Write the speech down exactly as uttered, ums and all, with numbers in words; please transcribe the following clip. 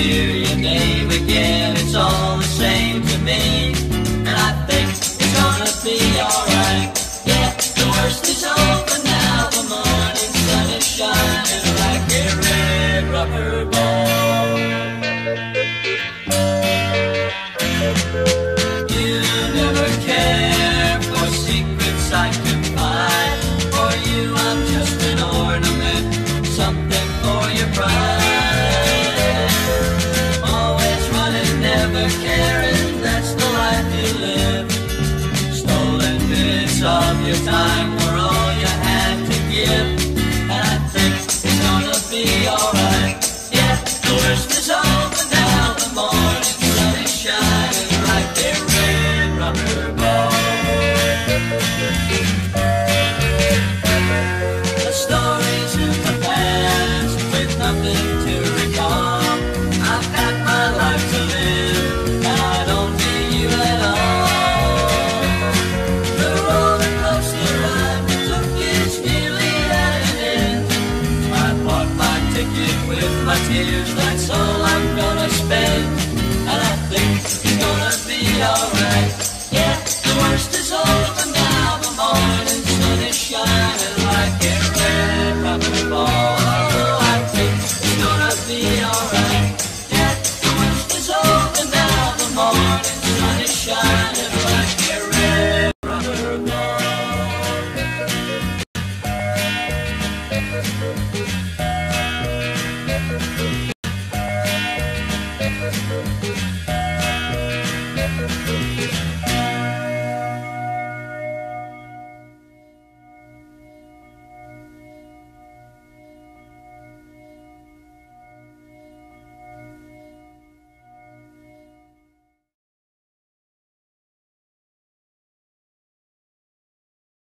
hear your name again, it's all the same to me. And I think it's gonna be alright. Yeah, the worst is over now, the morning sun is shining like a red rubber ball. You never care for secrets I confide. For you I'm just an ornament, something for your pride. Caring, that's the life you live. Stolen bits of your time were all you had to give.